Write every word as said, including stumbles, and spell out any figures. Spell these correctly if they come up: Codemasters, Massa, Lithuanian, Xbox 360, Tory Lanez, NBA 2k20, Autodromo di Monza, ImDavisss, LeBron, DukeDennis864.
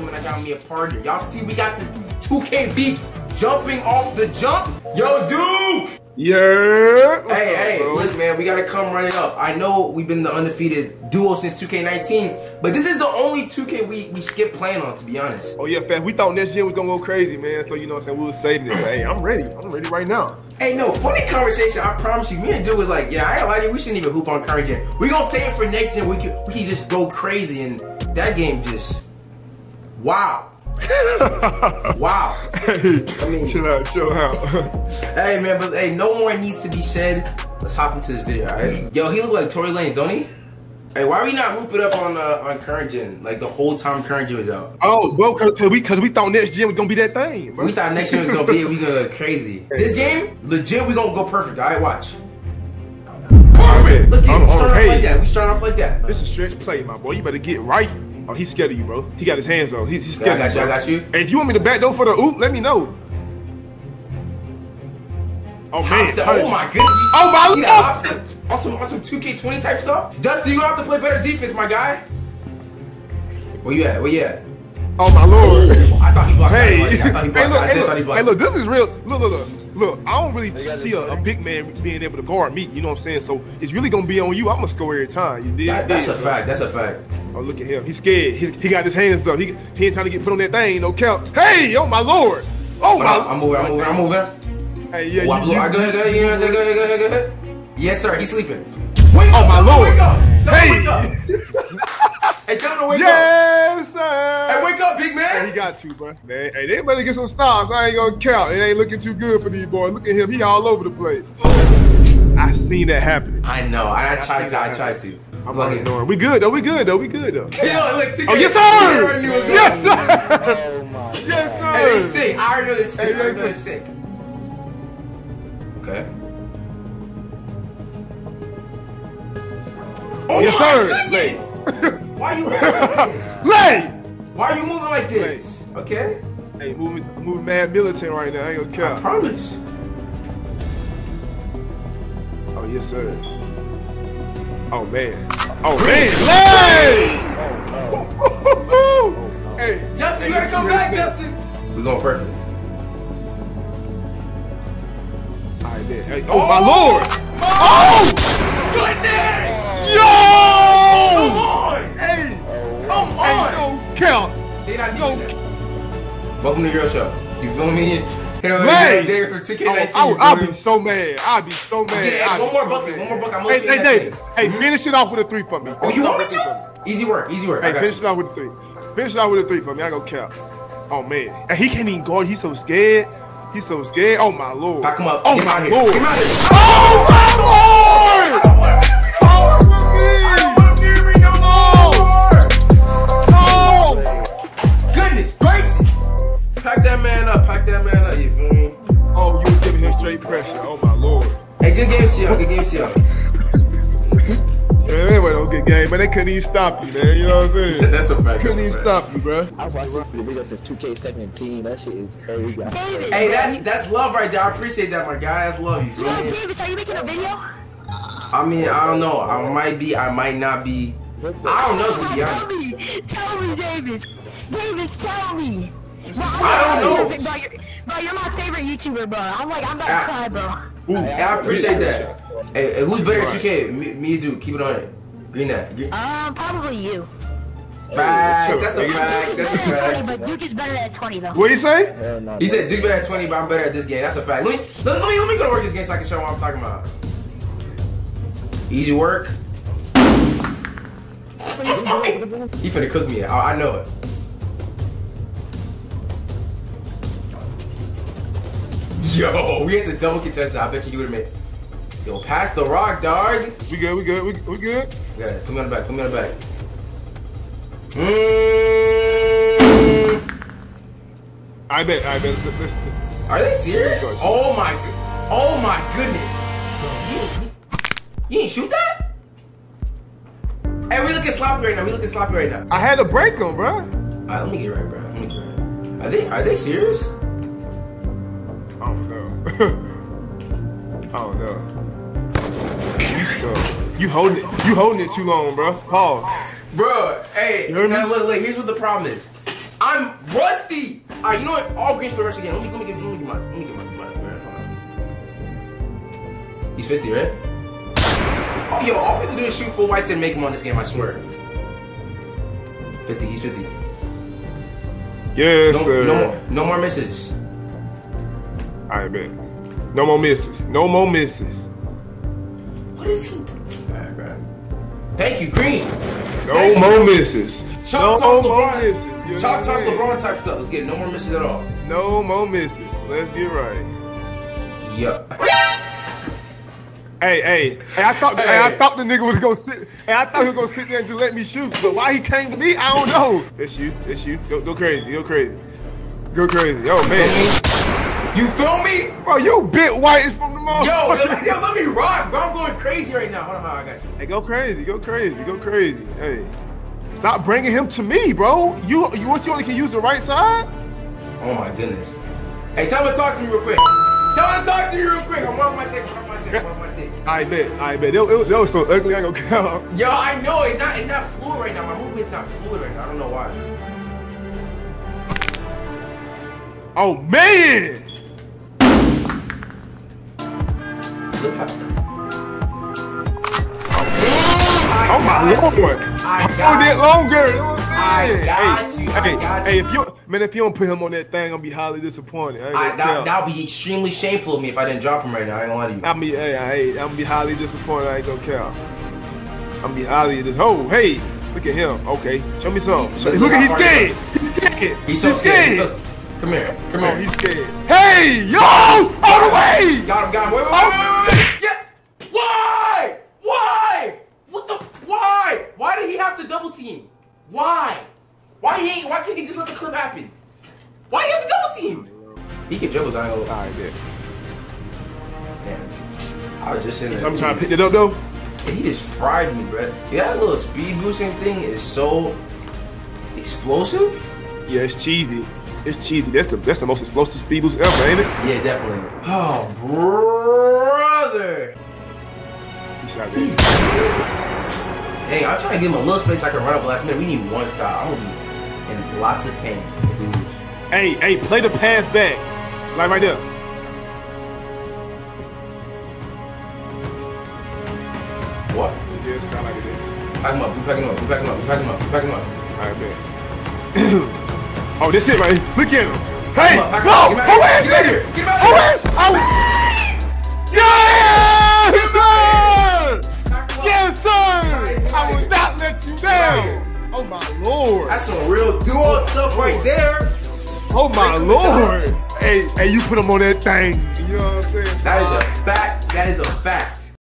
him and I got me a partner. Y'all see we got this two K beat jumping off the jump. Yo, Duke! Yeah! What's hey, up, hey, bro? Look, man, we gotta come run it up. I know we've been the undefeated duo since two K nineteen, but this is the only two K we, we skipped playing on, to be honest. Oh, yeah, fam, we thought next year was gonna go crazy, man, so you know what I'm saying, we was saving it. But, hey, I'm ready. I'm ready right now. Hey, no, funny conversation, I promise you, me and Duke was like, yeah, I ain't lying to you, we shouldn't even hoop on current gen. We gonna save it for next year, we can, we can just go crazy, and that game just, wow. Wow. Hey, I mean, chill out, chill out. Hey, man, but hey, no more needs to be said. Let's hop into this video, alright? Yo, he look like Tory Lanez, don't he? Hey, why are we not hooping up on uh, on current gen? Like the whole time current gen was out. Oh, well, cause we cause we thought next gen was gonna be that thing, bro. We thought next gen was gonna be it. We gonna go crazy. This game, legit, we gonna go perfect. Alright, watch. Perfect. Let's get. We start off like that. We start off like that. This is stretch play, my boy. You better get right. Oh, he's scared of you, bro. He got his hands on. He, he's scared of you. I got you. Hey, if you want me to back door for the oop, let me know. Oh, man. Oh, my goodness. Oh, my God. On some, on some two K twenty type stuff? Dusty, you're going to have to play better defense, my guy. Where you at? Where you at? Oh, my Lord. I thought he blocked. Hey. I thought he blocked. Hey, look, I hey, look, thought he blocked. Hey, look, this is real. Look, look, look. Look, I don't really see a, a big man being able to guard me. You know what I'm saying? So it's really going to be on you. I'm going to score every time. You did. That, that's did, a bro. fact. That's a fact. Oh, look at him. He's scared. He, he got his hands up. He, he ain't trying to get put on that thing. No count. Hey, oh, my Lord. Oh, my. I'm moving. I'm moving. I'm moving. Hey, yeah. Oh, you, you, I, go ahead. Go ahead. You know what I'm saying? Go ahead. Go ahead. Go ahead. Yes, sir. He's sleeping. Wake oh, up, my Lord. Wake up. Hey. Wake up. Hey, tell him to wake yes, up. Yes, sir. Hey, wake up, big man. Hey, he got to, bro. Man, hey, they better get some stops. I ain't going to count. It ain't looking too good for these boys. Look at him. He all over the place. I seen that happening. I know. I, I, I tried to. I tried to. I'm like, ignoring. We good though. We good though. We good though. Yeah, like, oh yes sir! Yes sir! Oh my God. Yes sir! Hey, they sick. I already know they're sick. Hey, I already know they're sick. Okay. Oh yes my sir! Lay. Why are you moving like this? Lay. Why are you moving like this? Lay. Okay. Hey, moving, moving mad militant right now. I ain't gonna care. I promise. Oh yes sir. Oh man! Oh man! Lay! Oh, oh. Oh, no. Hey, Justin, hey, you gotta come back, Justin. We're going perfect. All right, then. Hey, oh, oh my Lord! My oh! Goodness! Yo! Come on! Hey! Oh, come on! Hey, don't count. They not no. Welcome to your show. You feel me? You know, hey, there for two K nineteen, I, I, I'll be so mad. I'll be so mad. Yeah, one more so bucket. Mad. One more bucket. I'm hey, hey, hey, hey, hey, finish it off with a three for me. Oh, you want me to? Easy work. Easy work. Hey, finish it off with a three. Finish it off with a three for me. I go cap. Oh man, and he can't even guard. He's so scared. He's so scared. Oh my Lord. Back him up. Oh my Lord. Get him out of here. Oh my Lord. Pack that man up, pack that man up, you feel me? Oh, you were giving him straight pressure, oh my Lord. Hey, good game to y'all, good game to y'all. Yeah, they were no good game, but they couldn't even stop you, man, you know what I'm saying? That's a fact. Couldn't even stop you, bro. I've watched this video since two K seventeen, that shit is crazy. Hey, that's, that's love right there, I appreciate that, my guy, that's love, you feel me? Davis, are you making a video? I mean, I don't know, I might be, I might not be. I don't know, to be honest. Tell me, tell me, Davis. Davis, tell me. Bro, I don't know. Bro, you're, bro, you're my favorite YouTuber, bro. I'm like, I'm about I, to cry, bro. Ooh, I appreciate that. Hey, hey, who's better at two K? Me, me and Duke. Keep it on it. Green that. Um, probably you. Facts. That's a fact. That's a fact. But Duke is better at twenty, though. What do you say? He said Duke better at twenty, but I'm better at this game. That's a fact. Let me, let me, let me go to work this game so I can show what I'm talking about. Easy work. He finna cook me. I, I know it. Yo, we had to double contest now. I bet you you would have made. Yo, pass the rock, dog. We good, we good, we, we good. Yeah, come on back, come on back. Mm. I bet, I bet. Listen. Are they serious? Oh my, oh my goodness. You, you, you ain't shoot that? Hey, we looking sloppy right now. We looking sloppy right now. I had to break them, bro. All right, let me get right, bro. Let me get right. Are they, are they serious? I don't know. I don't know. You suck. You holding it. You holding it too long, bro. Paul. Bro, hey. Now look, look. Here's what the problem is. I I'm rusty. All right, you know what? All green for the rest again. Let me let me get let me get my let me get my my man. Hold on. He's fifty, right? Oh yo, all people do is shoot full whites and make them on this game. I swear. Fifty. He's fifty. Yes, no, sir. No more. No more misses. All right, man. No more misses. No more misses. What is he? All right, thank you, Green. No Thank more you. misses. Chalk no more LeBron. misses. Chalk toss LeBron type stuff. Let's get no more misses at all. No more misses. Let's get right. Yup. Hey, hey, hey! I thought, hey. hey, I thought the nigga was gonna sit. Hey, I thought he was gonna sit there and just let me shoot. But why he came to me, I don't know. It's you. It's you. Go, go crazy. Go crazy. Go crazy. Yo, man. You feel me? Bro, you bit white from the mall. Yo, yo, yo, let me rock, bro. I'm going crazy right now. Hold on, I got you. Hey, go crazy. Go crazy. Go crazy. Hey, stop bringing him to me, bro. You, you, what you only can use the right side? Oh my goodness. Hey, tell him to talk to me real quick. Tell him to talk to you real quick. I'm on my take, I'm on my take, I'm on my take. I bet, I bet. That was so ugly, I ain't gonna count. Yo, I know, it's not, it's not fluid right now. My movement's not fluid right now. I don't know why. Oh, man! Look how... Oh, my Lord. I hold it longer. You know what I'm saying? I got hey. you. Hey, hey, if you man, if you don't put him on that thing, I'm be highly disappointed. I, that that would be extremely shameful of me if I didn't drop him right now. I ain't gonna lie to you. I mean, hey, hey, I'm gonna be highly disappointed. I ain't gonna care. I'm gonna be highly dis. Oh, hey, look at him. Okay, show me some. Show me, look at he's scared. He's scared. He's so scared. He's so, come here, come here. He's scared. Hey, yo, all the way. Got him, got him. Wait, wait, oh. wait, wait, wait, wait. Yeah. Why? Why? What the? Why? Why did he have to double team? Why? Why he ain't? Why can't he just let the clip happen? Why you have to double team? He can dribble down. All right, yeah. Damn. I was just in there. I'm trying to pick it up though. Yeah, he just fried me, bro. Yeah, that little speed boosting thing is so explosive. Yeah, it's cheesy. It's cheesy. That's the that's the most explosive speed boost ever, ain't it? Yeah, definitely. Oh, brother. He shot that. He's dang, I'm trying to give him a little space so I can run up last minute. We need one stop. I'm gonna be and lots of pain. Hey, hey, play the pass back. Like right there. What? Yeah, sound like it is. Pack him up, we pack him up, we pack him up, we pack him up, we pack him up. Alright, man. Oh, this it right here. Look at him. Hey! No! Who is it? Who is it? Yes, sir! Yes, sir! I will not let you down! Oh my Lord! That's some real duo oh, stuff Lord. right there. Oh my Lord! Hey, hey, you put him on that thing. You know what I'm saying? That um, is a fact. That is a fact.